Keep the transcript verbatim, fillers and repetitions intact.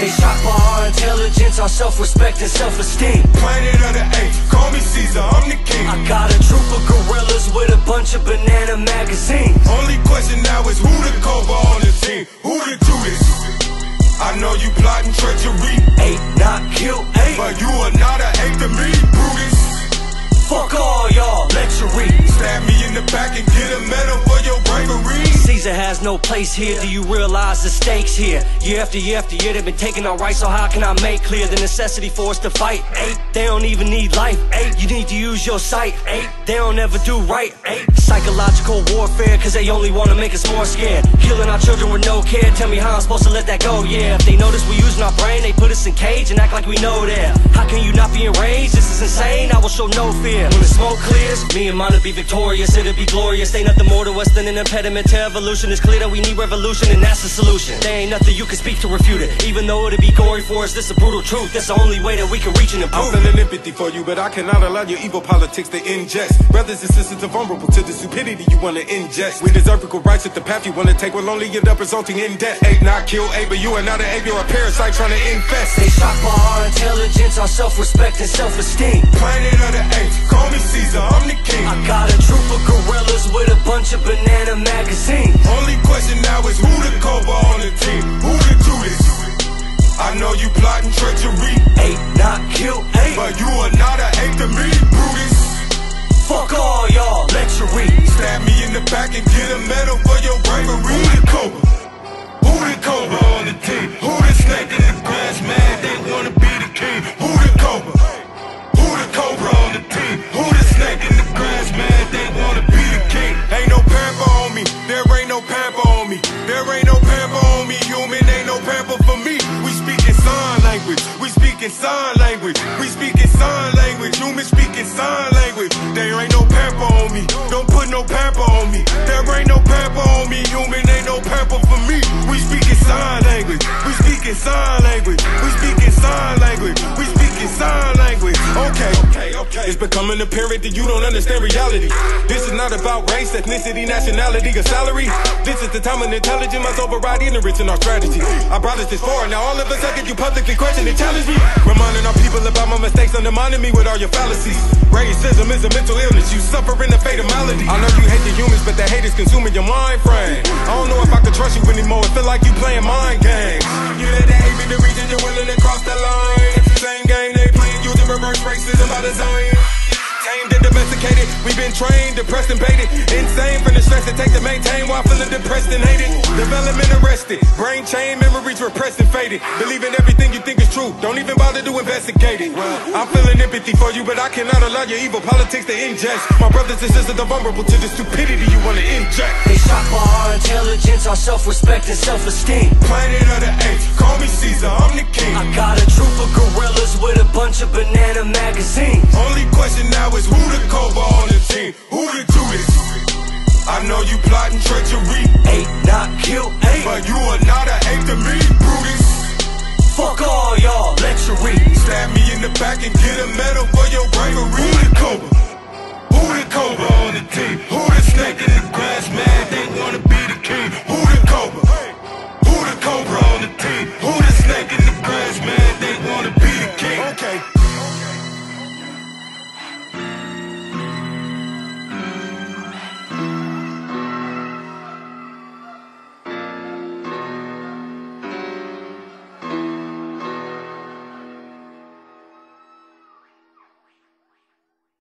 They shop for our intelligence, our self-respect and self-esteem. Planet of the apes, call me Caesar, I'm the king. I got a troop of gorillas with a bunch of banana magazines. Only question now is who the Koba on the team? Who the Judas? I know you plotting treachery. Ape, not kill ape, but you are not an ape to me, Brutus. Fuck all y'all, lechery. Stab me in the back and get a medal for your bravery. Caesar has no place here, do you realize the stakes here? Year after year after year, they've been taking our rights, so how can I make clear the necessity for us to fight? Ape, they don't even need life. Ape, you need to use your sight. Ape, they don't ever do right. Ape, psychological warfare, cause they only wanna make us more scared. Killing our children with no care, tell me how I'm supposed to let that go, yeah. If they notice we're using our brain, they put us in cage and act like we know that. How can you not be enraged? This is insane, I will show no fear. When the smoke clears, me and mine will be victorious. It'll be glorious. Ain't nothing more to us than an impediment to evolution. It's clear that we need revolution, and that's the solution. There ain't nothing you can speak to refute it. Even though it'll be gory for us, this is a brutal truth. That's the only way that we can reach and improve. I'm feeling empathy for you, but I cannot allow your evil politics to ingest. Brothers and sisters are vulnerable to the stupidity you want to ingest. We deserve equal rights if the path you want to take will only end up resulting in death. Ape not kill ape, but you are not an ape, you're a parasite trying to infest. They shop for our intelligence, our self-respect and self-esteem. Planet of the apes, call me Caesar, I'm the king. I got a troop of gorillas with a bunch of banana magazines. Only question now is who the Koba on the team? Who the Judas? I know you plotting treachery. Ape, not kill ape, but you are not an ape to me, Brutus. Fuck all y'all, lechery. Stab me in the back and get a medal for your bravery. Who the Koba? Who the Koba on the team? Who the snake in the grass, man? They wanna be the king. Who the Koba? Who the Cobra on the team? Who the snake in the grass, man? They wanna be the king. Ain't no pamper on me. There ain't no pamper on me. There ain't no pamper on me. Human ain't no pamper for me. We speak in sign language. We speak in sign language. We speak in sign language. Human speak in sign language. There ain't no pamper on me. Don't put no pamper on me. There ain't no pamper on me. Human ain't no pamper for me. We speak in sign language. We speak in sign language. We speak in sign language. We speak in sign language. Okay. It's becoming apparent that you don't understand reality. This is not about race, ethnicity, nationality, or salary. This is the time when intelligence must override ignorance in our strategy. I brought us this far, now all of a sudden you publicly question and challenge me. Reminding our people about my mistakes, undermining me with all your fallacies. Racism is a mental illness, you suffer in a fatal malady. I know you hate the humans, but that hate is consuming your mind frame. I don't know if I can trust you anymore, it feel like you playing mind games. You let that hate me the reason you're willing to cross the line. It's the same game they playing, using reverse racism by design. Tamed and domesticated, we've been trained, depressed and baited. Insane from the stress it takes to maintain while feeling depressed and hated. Development arrested, brain chain, memories repressed and faded. Believing everything you think is true, don't even bother to investigate it. I'm feeling empathy for you, but I cannot allow your evil politics to ingest. My brothers and sisters are vulnerable to the stupidity you want to inject. They shop for our intelligence, our self-respect and self-esteem. Planet of the apes, call me Caesar, I'm the king. I got a troop of gorillas with a bunch of banana magazines. Only question now is who the Koba on the team? Who the Judas? I know you plotting treachery. Ape, not kill ape, but you are not an ape to me, Brutus. Fuck all y'all, lechery. Stab me in the back and get a medal for your bravery. Who the Koba? Who the Koba on the team? Who the snake in the grass?